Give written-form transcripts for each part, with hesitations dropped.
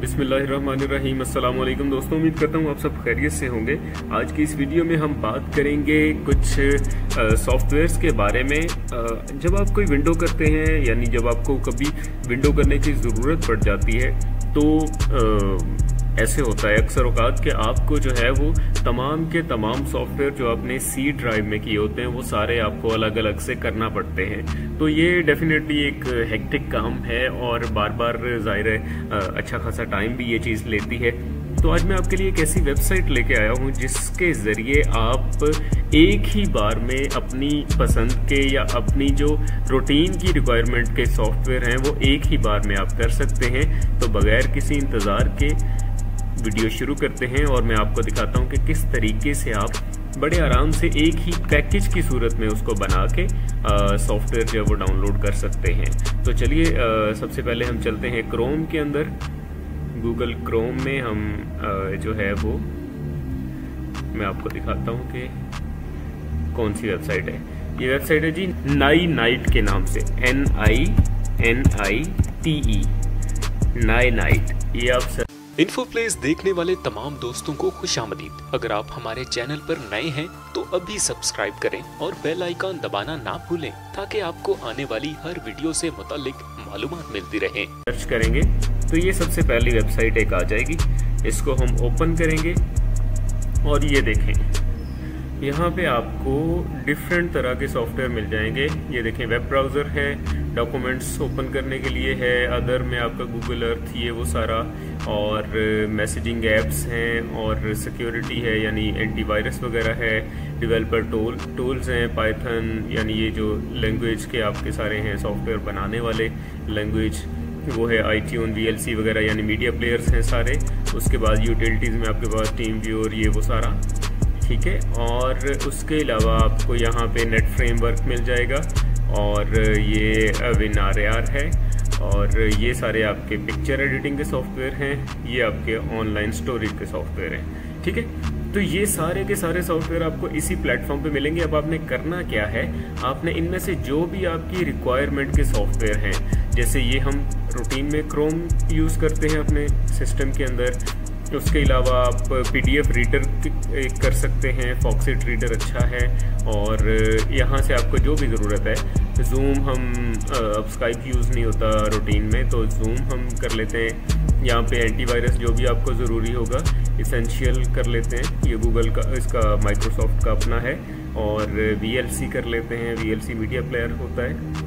बिस्मिल्लाहिर्रहमानिर्रहीम। अस्सलाम वालेकुम दोस्तों, उम्मीद करता हूँ आप सब खैरियत से होंगे। आज की इस वीडियो में हम बात करेंगे कुछ सॉफ्टवेयर्स के बारे में। जब आप कोई विंडो करते हैं, यानी जब आपको कभी विंडो करने की ज़रूरत पड़ जाती है तो ऐसे होता है अक्सर औकात कि आपको जो है वो तमाम के तमाम सॉफ्टवेयर जो आपने सी ड्राइव में किए होते हैं वो सारे आपको अलग अलग से करना पड़ते हैं। तो ये डेफिनेटली एक हेक्टिक काम है और बार बार जाहिर है अच्छा खासा टाइम भी ये चीज़ लेती है। तो आज मैं आपके लिए एक ऐसी वेबसाइट लेके आया हूँ जिसके ज़रिए आप एक ही बार में अपनी पसंद के या अपनी जो रूटीन की रिक्वायरमेंट के सॉफ्टवेयर हैं वो एक ही बार में आप कर सकते हैं। तो बगैर किसी इंतज़ार के वीडियो शुरू करते हैं और मैं आपको दिखाता हूं कि किस तरीके से आप बड़े आराम से एक ही पैकेज की सूरत में उसको बना के सॉफ्टवेयर जो है वो डाउनलोड कर सकते हैं। तो चलिए सबसे पहले हम चलते हैं क्रोम के अंदर। गूगल क्रोम में हम जो है वो मैं आपको दिखाता हूं कि कौन सी वेबसाइट है। ये वेबसाइट है जी नाइनाइट के नाम से, NINITE, नाइनाइट। ये आप इन्फो प्लेस देखने वाले तमाम दोस्तों को खुशामदीद। अगर आप हमारे चैनल पर नए हैं तो अभी सब्सक्राइब करें और बेल आइकॉन दबाना ना भूलें ताकि आपको आने वाली हर वीडियो से मुतालिक मालूमात मिलती रहे। सर्च करेंगे तो ये सबसे पहली वेबसाइट एक आ जाएगी। इसको हम ओपन करेंगे और ये देखें, यहाँ पे आपको डिफरेंट तरह के सॉफ्टवेयर मिल जाएंगे। ये देखें, वेब ब्राउज़र है, डॉक्यूमेंट्स ओपन करने के लिए है, अदर में आपका गूगल अर्थ ये वो सारा, और मैसेजिंग ऐप्स हैं, और सिक्योरिटी है यानी एंटीवायरस वगैरह है, डेवलपर टूल्स हैं, पाइथन यानी ये जो लैंग्वेज के आपके सारे हैं सॉफ्टवेयर बनाने वाले लैंग्वेज वो है, आईट्यून, VLC वगैरह यानी मीडिया प्लेयर्स हैं सारे। उसके बाद यूटिलिटीज़ में आपके पास TeamViewer ये वो सारा, ठीक है। और उसके अलावा आपको यहाँ पर नेट फ्रेमवर्क मिल जाएगा और ये नारियार है, और ये सारे आपके पिक्चर एडिटिंग के सॉफ्टवेयर हैं, ये आपके ऑनलाइन स्टोरेज के सॉफ्टवेयर हैं, ठीक है। तो ये सारे के सारे सॉफ्टवेयर आपको इसी प्लेटफॉर्म पे मिलेंगे। अब आपने करना क्या है, आपने इनमें से जो भी आपकी रिक्वायरमेंट के सॉफ्टवेयर हैं, जैसे ये हम रूटीन में क्रोम यूज़ करते हैं अपने सिस्टम के अंदर, उसके अलावा आप PDF रीडर कर सकते हैं, फॉक्सिट रीडर अच्छा है, और यहाँ से आपको जो भी ज़रूरत है, जूम हम अब स्काइप यूज़ नहीं होता रूटीन में तो जूम हम कर लेते हैं। यहाँ पे एंटीवायरस जो भी आपको ज़रूरी होगा इसेंशियल कर लेते हैं, ये गूगल का, इसका माइक्रोसॉफ्ट का अपना है, और VLC कर लेते हैं, VLC मीडिया प्लेयर होता है।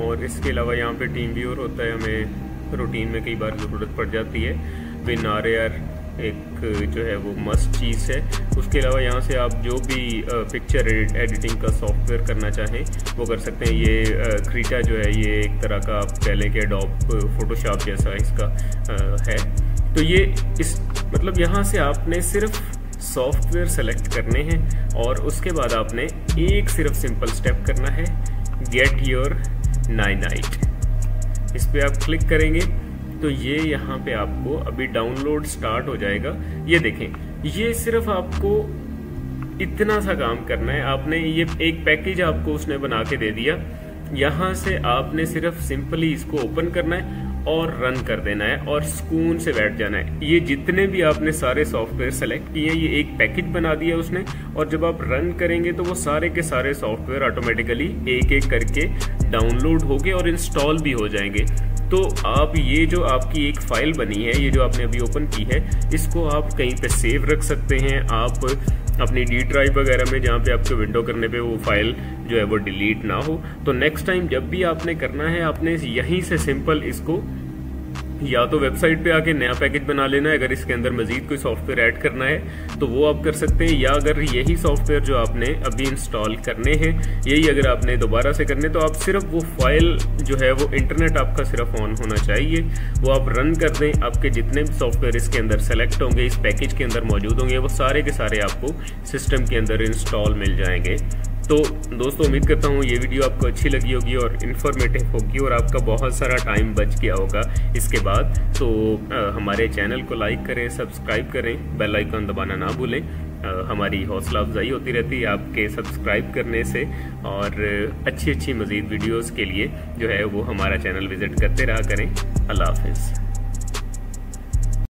और इसके अलावा यहाँ पे TeamViewer होता है, हमें रूटीन में कई बार ज़रूरत पड़ जाती है। नारियर एक जो है वो मस्त चीज़ है। उसके अलावा यहाँ से आप जो भी पिक्चर एडिटिंग का सॉफ्टवेयर करना चाहें वो कर सकते हैं। ये क्रीटा जो है ये एक तरह का आप कह लें कि एडोब फोटोशॉप जैसा इसका है। तो ये इस मतलब यहाँ से आपने सिर्फ सॉफ्टवेयर सेलेक्ट करने हैं और उसके बाद आपने एक सिर्फ सिंपल स्टेप करना है, गेट योर नाइनाइट। इस पर आप क्लिक करेंगे तो ये यहाँ पे आपको अभी डाउनलोड स्टार्ट हो जाएगा। ये देखें, ये सिर्फ आपको इतना सा काम करना है। आपने ये एक पैकेज आपको उसने बना के दे दिया, यहाँ से आपने सिर्फ सिंपली इसको ओपन करना है और रन कर देना है और सुकून से बैठ जाना है। ये जितने भी आपने सारे सॉफ्टवेयर सेलेक्ट किए हैं ये एक पैकेज बना दिया उसने, और जब आप रन करेंगे तो वो सारे के सारे सॉफ्टवेयर ऑटोमेटिकली एक एक करके डाउनलोड होके और इंस्टॉल भी हो जाएंगे। तो आप ये जो आपकी एक फ़ाइल बनी है, ये जो आपने अभी ओपन की है, इसको आप कहीं पे सेव रख सकते हैं, आप अपनी D ड्राइव वगैरह में, जहाँ पे आपको विंडो करने पे वो फाइल जो है वो डिलीट ना हो। तो नेक्स्ट टाइम जब भी आपने करना है आपने यहीं से सिंपल इसको या तो वेबसाइट पे आके नया पैकेज बना लेना है, अगर इसके अंदर मजीद कोई सॉफ्टवेयर ऐड करना है तो वो आप कर सकते हैं, या अगर यही सॉफ्टवेयर जो आपने अभी इंस्टॉल करने हैं यही अगर आपने दोबारा से करने तो आप सिर्फ वो फाइल जो है वो इंटरनेट आपका सिर्फ ऑन होना चाहिए, वो आप रन कर दें, आपके जितने भी सॉफ्टवेयर इसके अंदर सेलेक्ट होंगे, इस पैकेज के अंदर मौजूद होंगे, वो सारे के सारे आपको सिस्टम के अंदर इंस्टॉल मिल जाएंगे। तो दोस्तों उम्मीद करता हूँ ये वीडियो आपको अच्छी लगी होगी और इन्फॉर्मेटिव होगी और आपका बहुत सारा टाइम बच गया होगा इसके बाद। तो हमारे चैनल को लाइक करें, सब्सक्राइब करें, बेल आइकन दबाना ना भूलें। हमारी हौसला अफजाई होती रहती है आपके सब्सक्राइब करने से, और अच्छी अच्छी मज़ीद वीडियोज़ के लिए जो है वो हमारा चैनल विज़िट करते रहा करें। अल्लाह हाफिज़।